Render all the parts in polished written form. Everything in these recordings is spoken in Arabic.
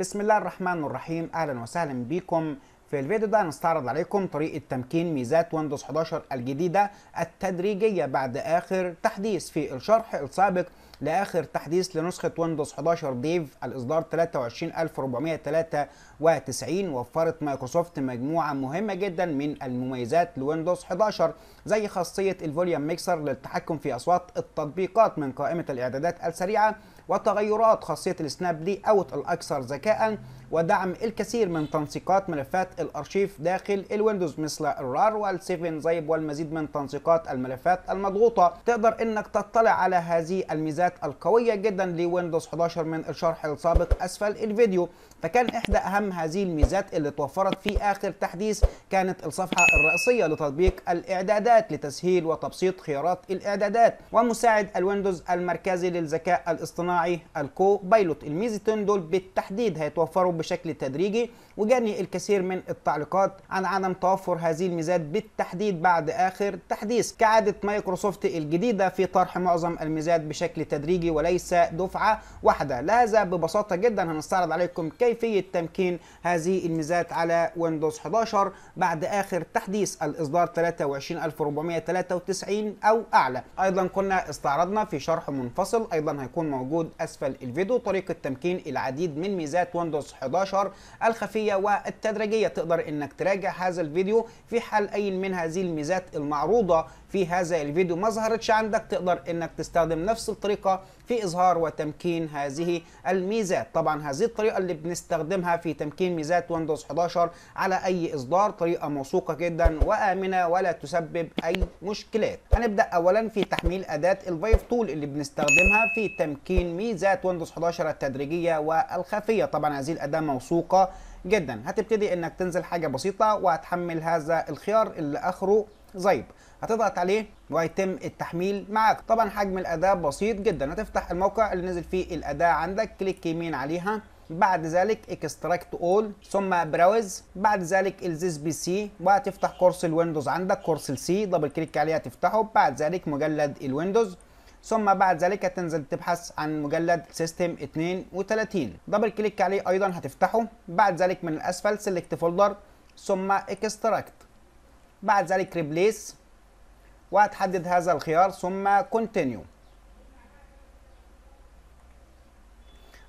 بسم الله الرحمن الرحيم. اهلا وسهلا بكم. في الفيديو ده هنستعرض عليكم طريقة تمكين ميزات ويندوز 11 الجديدة التدريجية بعد آخر تحديث. في الشرح السابق لآخر تحديث لنسخة ويندوز 11 ديف الإصدار 23493 وفرت مايكروسوفت مجموعة مهمة جدا من المميزات لويندوز 11 زي خاصية الفوليوم ميكسر للتحكم في أصوات التطبيقات من قائمة الإعدادات السريعة، وتغيرات خاصية السناب دي أوت الأكثر ذكاء، ودعم الكثير من تنسيقات ملفات الأرشيف داخل الويندوز مثل الرار والسيفن زيب والمزيد من تنسيقات الملفات المضغوطة. تقدر إنك تطلع على هذه الميزات القوية جدا لويندوز 11 من الشرح السابق أسفل الفيديو. فكان إحدى أهم هذه الميزات اللي توفرت في آخر تحديث كانت الصفحة الرئيسية لتطبيق الإعدادات لتسهيل وتبسيط خيارات الإعدادات ومساعد الويندوز المركزي للذكاء الاصطناعي الكوبايلوت. الميزتين دول بالتحديد هيتوفروا بشكل تدريجي، وجاني الكثير من التعليقات عن عدم توفر هذه الميزات بالتحديد بعد آخر تحديث. كعادة مايكروسوفت الجديدة في طرح معظم الميزات بشكل تدريجي وليس دفعة واحدة، لهذا ببساطة جدا هنستعرض عليكم كيفية تمكين هذه الميزات على ويندوز 11 بعد آخر تحديث الإصدار 23493 أو أعلى. أيضا كنا استعرضنا في شرح منفصل أيضا هيكون موجود أسفل الفيديو طريقة تمكين العديد من ميزات ويندوز 11 الخفية والتدريجية. تقدر إنك تراجع هذا الفيديو في حال أي من هذه الميزات المعروضة في هذا الفيديو ما ظهرتش عندك، تقدر إنك تستخدم نفس الطريقة في إظهار وتمكين هذه الميزات. طبعا هذه الطريقة اللي بنستخدمها في تمكين ميزات ويندوز 11 على أي إصدار طريقة موثوقة جدا وآمنة ولا تسبب أي مشكلات. هنبدأ أولا في تحميل أداة الفايف تول اللي بنستخدمها في تمكين ميزات ويندوز 11 التدريجية والخفية. طبعا هذه الأداة موثوقة جدا. هتبتدي إنك تنزل حاجة بسيطة وهتحمل هذا الخيار اللي آخره زيب، هتضغط عليه ويتم التحميل معاك. طبعا حجم الأداة بسيط جدا. هتفتح الموقع اللي نزل فيه الأداة عندك، كليك يمين عليها، بعد ذلك اكستراكت اول، ثم براوز، بعد ذلك الزيس بي سي، وهتفتح قرص الويندوز عندك، قرص السي، دبل كليك عليها تفتحه، بعد ذلك مجلد الويندوز، ثم بعد ذلك هتنزل تبحث عن مجلد سيستم 32، دبل كليك عليه ايضا هتفتحه، بعد ذلك من الاسفل سيلكت فولدر، ثم اكستراكت، بعد ذلك ريبليس، وهتحدد هذا الخيار، ثم كونتينيو.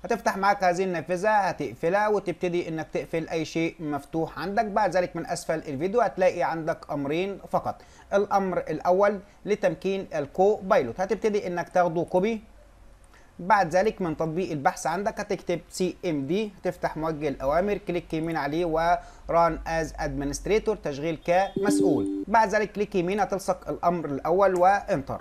هتفتح معاك هذه النافذة، هتقفلها وتبتدي انك تقفل اي شيء مفتوح عندك. بعد ذلك من اسفل الفيديو هتلاقي عندك امرين فقط. الامر الاول لتمكين الكوبايلوت، هتبتدي انك تاخده كوبي، بعد ذلك من تطبيق البحث عندك هتكتب CMD، هتفتح موجه الاوامر، كليك يمين عليه وران از ادمنستريتور، تشغيل كمسؤول، بعد ذلك كليك يمين هتلصق الامر الاول وانتر.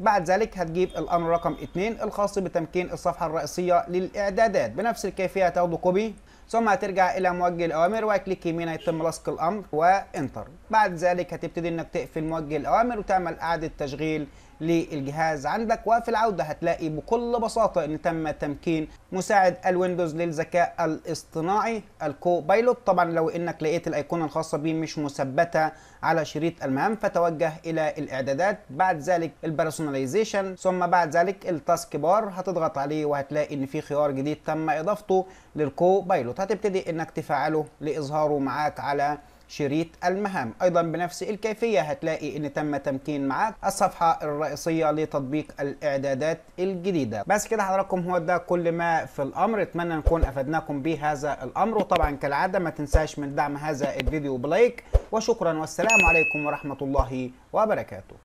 بعد ذلك هتجيب الامر رقم 2 الخاص بتمكين الصفحه الرئيسيه للاعدادات، بنفس الكيفيه هتاخده كوبي، ثم هترجع الى موجه الاوامر وكليك يمين هيتم لصق الامر وانتر. بعد ذلك هتبتدي انك تقفل موجه الاوامر وتعمل اعاده تشغيل للجهاز عندك. وفي العودة هتلاقي بكل بساطة ان تم تمكين مساعد الويندوز للذكاء الاصطناعي الكوبايلوت. طبعا لو انك لقيت الايقونة الخاصة بيه مش مثبتة على شريط المهام فتوجه الى الاعدادات، بعد ذلك البرسوناليزيشن، ثم بعد ذلك التاسك بار، هتضغط عليه وهتلاقي ان في خيار جديد تم اضافته للكوبايلوت، هتبتدي انك تفعله لاظهاره معاك على شريط المهام. ايضا بنفس الكيفيه هتلاقي ان تم تمكين معاك الصفحه الرئيسيه لتطبيق الاعدادات الجديده. بس كده حضراتكم هو ده كل ما في الامر، اتمنى نكون افدناكم بهذا الامر، وطبعا كالعاده ما تنساش من دعم هذا الفيديو بلايك، وشكرا والسلام عليكم ورحمه الله وبركاته.